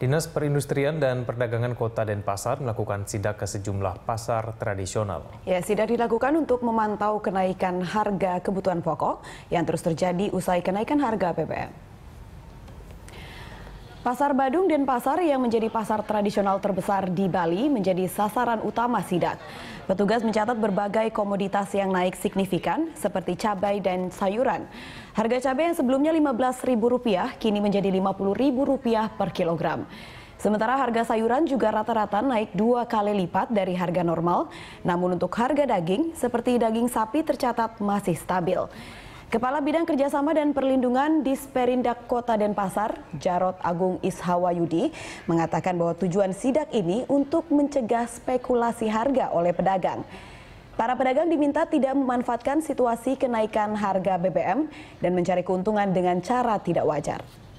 Dinas Perindustrian dan Perdagangan Kota Denpasar melakukan sidak ke sejumlah pasar tradisional. Ya, sidak dilakukan untuk memantau kenaikan harga kebutuhan pokok yang terus terjadi usai kenaikan harga BBM. Pasar Badung Denpasar yang menjadi pasar tradisional terbesar di Bali menjadi sasaran utama sidak. Petugas mencatat berbagai komoditas yang naik signifikan seperti cabai dan sayuran. Harga cabai yang sebelumnya Rp15.000 kini menjadi Rp50.000 per kilogram. Sementara harga sayuran juga rata-rata naik 2 kali lipat dari harga normal. Namun untuk harga daging seperti daging sapi tercatat masih stabil. Kepala Bidang Kerjasama dan Perlindungan Disperindag Kota Denpasar, Jarot Agung Ishawayudi, mengatakan bahwa tujuan sidak ini untuk mencegah spekulasi harga oleh pedagang. Para pedagang diminta tidak memanfaatkan situasi kenaikan harga BBM dan mencari keuntungan dengan cara tidak wajar.